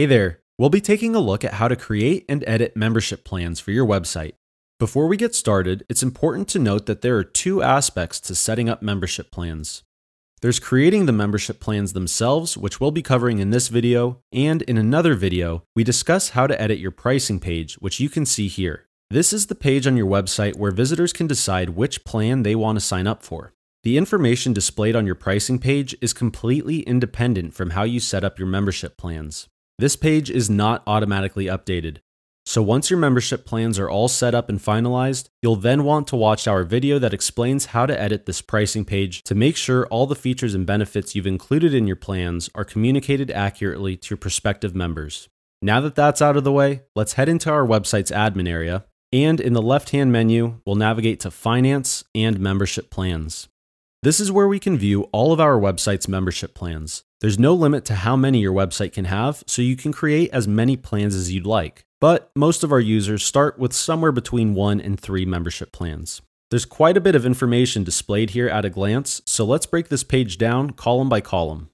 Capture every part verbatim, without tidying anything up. Hey there, we'll be taking a look at how to create and edit membership plans for your website. Before we get started, it's important to note that there are two aspects to setting up membership plans. There's creating the membership plans themselves, which we'll be covering in this video, and in another video, we discuss how to edit your pricing page, which you can see here. This is the page on your website where visitors can decide which plan they want to sign up for. The information displayed on your pricing page is completely independent from how you set up your membership plans. This page is not automatically updated. So once your membership plans are all set up and finalized, you'll then want to watch our video that explains how to edit this pricing page to make sure all the features and benefits you've included in your plans are communicated accurately to your prospective members. Now that that's out of the way, let's head into our website's admin area, and in the left-hand menu, we'll navigate to Finance and Membership Plans. This is where we can view all of our website's membership plans. There's no limit to how many your website can have, so you can create as many plans as you'd like. But most of our users start with somewhere between one and three membership plans. There's quite a bit of information displayed here at a glance, so let's break this page down column by column.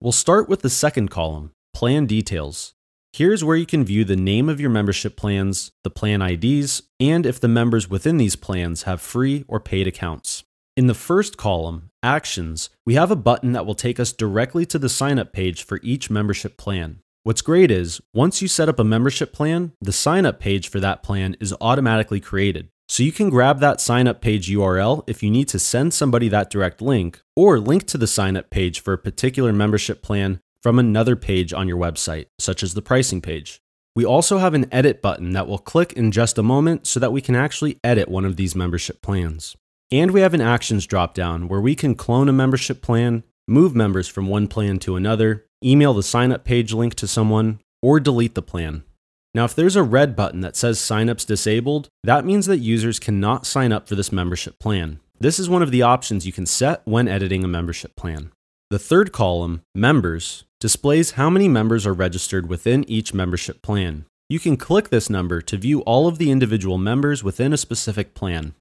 We'll start with the second column, Plan Details. Here's where you can view the name of your membership plans, the plan I Ds, and if the members within these plans have free or paid accounts. In the first column, Actions, we have a button that will take us directly to the sign-up page for each membership plan. What's great is, once you set up a membership plan, the sign-up page for that plan is automatically created. So you can grab that sign-up page U R L if you need to send somebody that direct link, or link to the sign-up page for a particular membership plan from another page on your website, such as the pricing page. We also have an edit button that we'll click in just a moment so that we can actually edit one of these membership plans. And we have an Actions dropdown where we can clone a membership plan, move members from one plan to another, email the sign-up page link to someone, or delete the plan. Now, if there's a red button that says signups disabled, that means that users cannot sign up for this membership plan. This is one of the options you can set when editing a membership plan. The third column, Members, displays how many members are registered within each membership plan. You can click this number to view all of the individual members within a specific plan.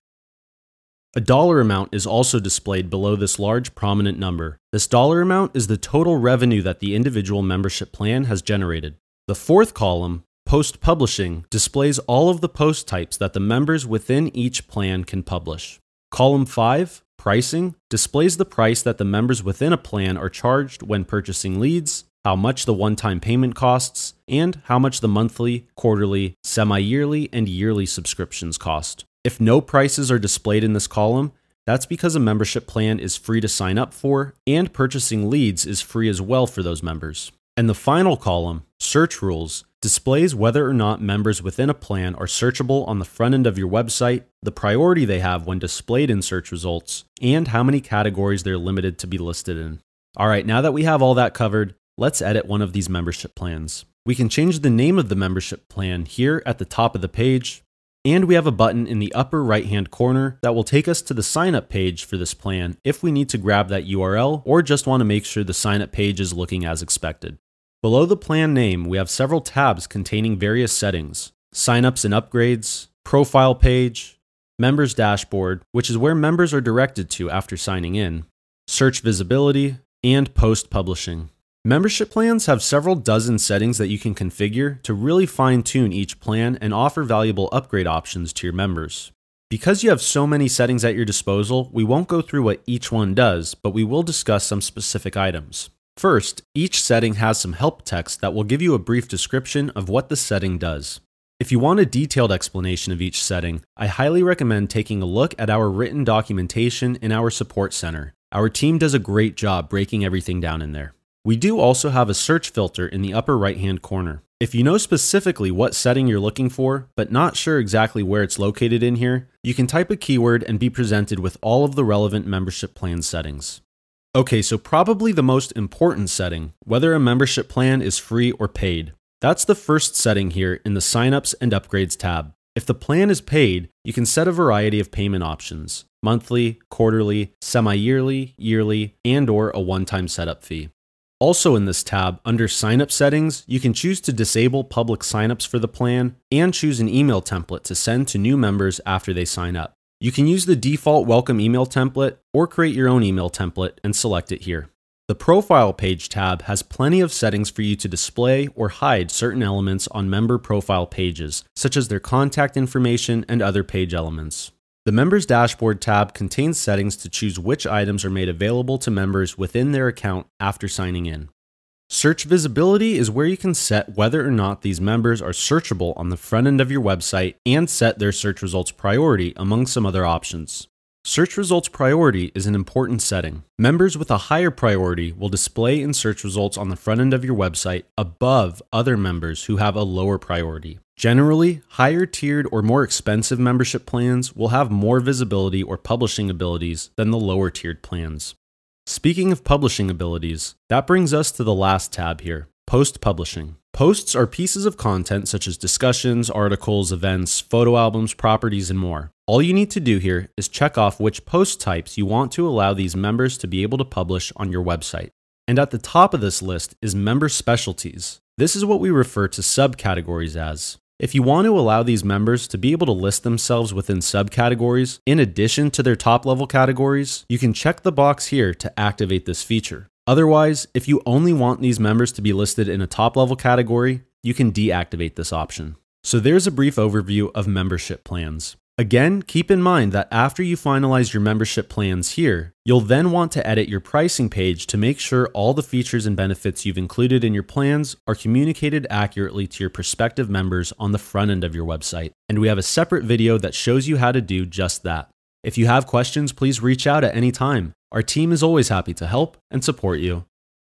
A dollar amount is also displayed below this large prominent number. This dollar amount is the total revenue that the individual membership plan has generated. The fourth column, Post Publishing, displays all of the post types that the members within each plan can publish. Column five, Pricing, displays the price that the members within a plan are charged when purchasing leads, how much the one-time payment costs, and how much the monthly, quarterly, semi-yearly, and yearly subscriptions cost. If no prices are displayed in this column, that's because a membership plan is free to sign up for, and purchasing leads is free as well for those members. And the final column, Search Rules, displays whether or not members within a plan are searchable on the front end of your website, the priority they have when displayed in search results, and how many categories they're limited to be listed in. All right, now that we have all that covered, let's edit one of these membership plans. We can change the name of the membership plan here at the top of the page, and we have a button in the upper right-hand corner that will take us to the sign-up page for this plan if we need to grab that U R L or just want to make sure the sign-up page is looking as expected. Below the plan name, we have several tabs containing various settings: sign-ups and upgrades, profile page, members dashboard, which is where members are directed to after signing in, search visibility, and post-publishing. Membership plans have several dozen settings that you can configure to really fine-tune each plan and offer valuable upgrade options to your members. Because you have so many settings at your disposal, we won't go through what each one does, but we will discuss some specific items. First, each setting has some help text that will give you a brief description of what the setting does. If you want a detailed explanation of each setting, I highly recommend taking a look at our written documentation in our support center. Our team does a great job breaking everything down in there. We do also have a search filter in the upper right-hand corner. If you know specifically what setting you're looking for, but not sure exactly where it's located in here, you can type a keyword and be presented with all of the relevant membership plan settings. Okay, so probably the most important setting, whether a membership plan is free or paid. That's the first setting here in the Signups and Upgrades tab. If the plan is paid, you can set a variety of payment options: monthly, quarterly, semi-yearly, yearly, and or a one-time setup fee. Also in this tab, under signup settings, you can choose to disable public signups for the plan and choose an email template to send to new members after they sign up. You can use the default welcome email template or create your own email template and select it here. The Profile Page tab has plenty of settings for you to display or hide certain elements on member profile pages, such as their contact information and other page elements. The Members Dashboard tab contains settings to choose which items are made available to members within their account after signing in. Search visibility is where you can set whether or not these members are searchable on the front end of your website and set their search results priority among some other options. Search results priority is an important setting. Members with a higher priority will display in search results on the front end of your website above other members who have a lower priority. Generally, higher tiered or more expensive membership plans will have more visibility or publishing abilities than the lower tiered plans. Speaking of publishing abilities, that brings us to the last tab here, post publishing. Posts are pieces of content such as discussions, articles, events, photo albums, properties, and more. All you need to do here is check off which post types you want to allow these members to be able to publish on your website. And at the top of this list is member specialties. This is what we refer to subcategories as. If you want to allow these members to be able to list themselves within subcategories in addition to their top level categories, you can check the box here to activate this feature. Otherwise, if you only want these members to be listed in a top level category, you can deactivate this option. So there's a brief overview of membership plans. Again, keep in mind that after you finalize your membership plans here, you'll then want to edit your pricing page to make sure all the features and benefits you've included in your plans are communicated accurately to your prospective members on the front end of your website. And we have a separate video that shows you how to do just that. If you have questions, please reach out at any time. Our team is always happy to help and support you.